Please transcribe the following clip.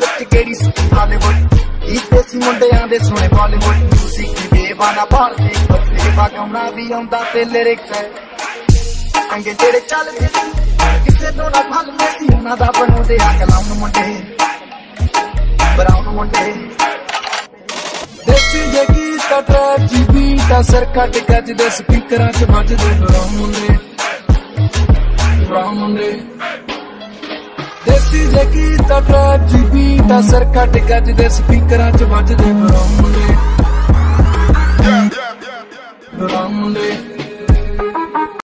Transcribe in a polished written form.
the gays Hollywood. Eat this Monday and this one Bollywood music ki bewana party par seva gauna vi aunda te lyrics ange jede chalde kisse to na bhal mesi una da banode a kalaun munde brown munde desi je geet ta track ji beat a sar kat kat de speakeran ch bajde brown munde desi je ki ta trap ji beat a sar kat kat de speakeran ch bajde brown munde